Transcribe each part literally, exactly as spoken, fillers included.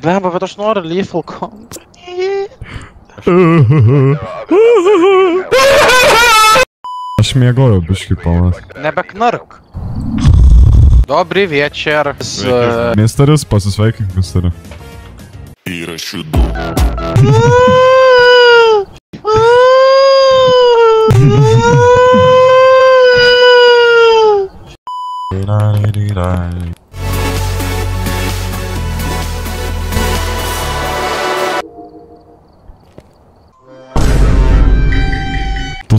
Blam, aber das neue Level kommt. Aż mnie golo by szkipałaś. Nebeknark. Dobry wieczór. Mister Ruspa ze swoich misterów. I raszudu. To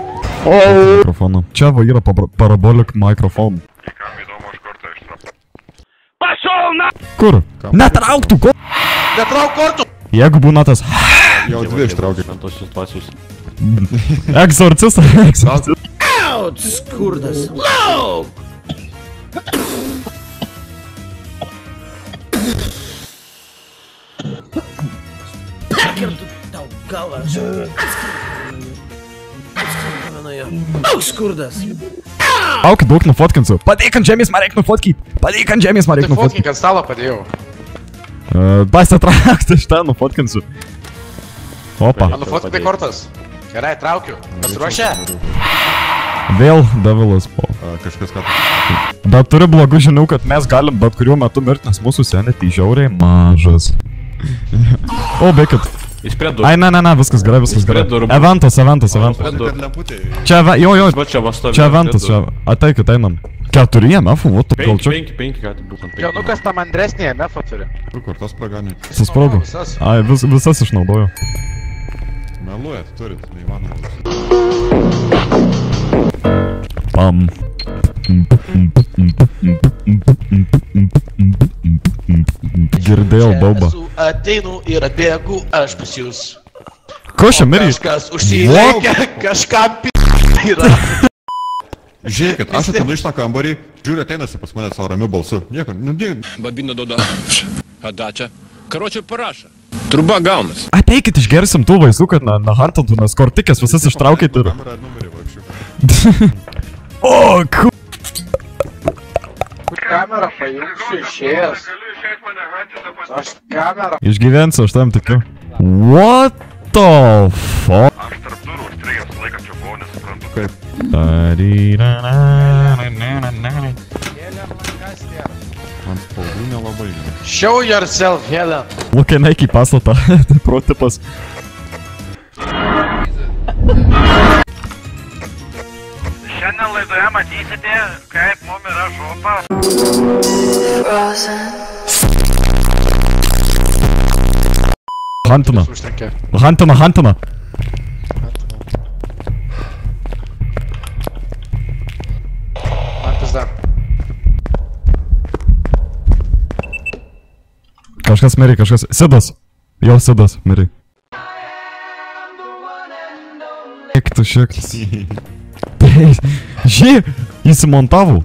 Микрофона. Чего ира параболик микрофон? Пошел на! Кур! На траукту! На траукорту! Я губу натас. Я вот две штрафы. Экзорцист! Экзорцист! Аут! Скурдас! Лоу! Пекер тут дал гала! Auks kurdas! Auki daug nufotkinsiu. Padėk ant žemės, man reik nufotkyt. Padėk ant žemės, man reik nufotkyt. Nufotkyk ant stalo padėjau. Basta traukti šitą, nufotkinsiu. Opa. Nufotkinai kortas. Gerai, traukiu. Pasiruošę? Vėl Devilas Paul. Kažkas ką. Bet turiu blogų žinių, kad mes galim bet kuriuo metu mirti, nes mūsų senetį žiauriai mažas. O, bekit. Ai, ne, ne, ne, viskas gerai, viskas gerai. Eventas, eventas, eventas. Čia, jo, jo, čia eventas, čia. Ateikit, einam. Keturi M F-ų, o tu gal čia? Penki, penki, ką tai būtent. Jo, nu kas tam andresnį M F-ą turi? Tu kur, tas praganiai. Susprogu. Ai, visas išnaudoju. Meluoja, tu turit, neįmanoma. Pam. Girdėjau baubą. Aš ateinu ir atbėgu aš pas jūs. Ko šia mirį? Kažkas užsileikia, kažkam p*** yra. Žiūrėkit, aš atinu iš tą kambarį, žiūrė ateinasi pas mane savo ramiu balsu. Nieko, nu nieko. Babina doda. Adačia. Karočiai parašą. Truba gaunas. Ateikit, išgersim tų vaizdu, kad nahartantų, nes kortikės visas ištraukit ir... O, k***. Kamerą paimsiu išėjęs. Aš kamerą... Išgyvensiu, aš tam tikiu. What the fuck? Aš tarp durų užstrigęs laiką čia buvau, nesuprantu kaip. Helen, kas nėra? Man spaudų nelabai nėra. Show yourself, Helen. Look at Nike pastatą. Tai protipas. Šiandien laidoje matysite, kaip mum yra šopa. Hantuna. Hantuna, Hantuna. Mantas dar. Kažkas meri, kažkas. Sidas. Jo, Sidas meri. Kiek tu šieklis. Žiūrėj, įsimontavau.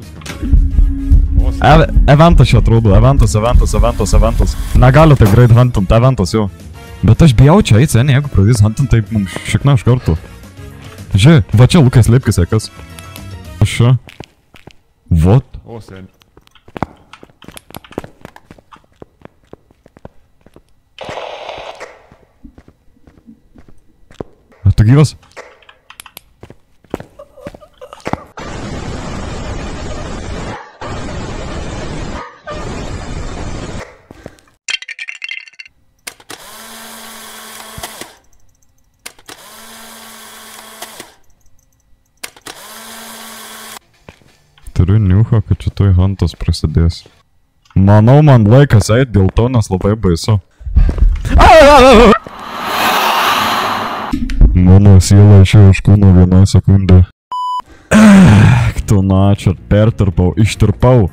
Eventas čia atrodo, eventas, eventas, eventas, eventas. Negaliu taip greit huntant, eventas jau. Bet aš bijau čia eiti, seniai, jeigu pradės huntant, taip mums šikna iš karto. Žiūrėj, va čia Lukas Leipkis, ekas. Aš čia. Vot. O, seniai. Ar tu gyvas? Turiu niuchą, kad šitoj hantas prasidės. Manau, man laikas eit dėl to, nes labai baisu. Mano siela išėjo iš kūno vienai sekundai. Eeeek, tu načia, pertirpau, ištirpau.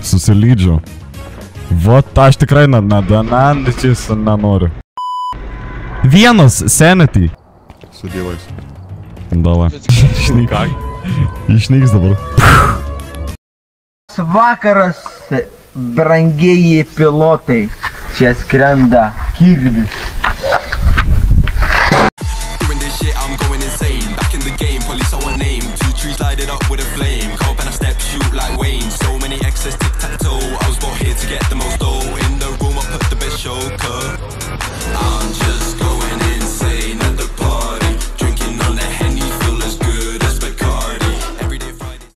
Susilydžiau. Vot, aš tikrai nedanandyčiais nenoriu. Венус, Sanity. Садилась. Давай. Как? Личный их забрал. Свакарас брангеи пилоты. Сейчас кранда. Кирби. Shoot like Wayne, so many excess tic-tac-toe. I was brought here to get the most.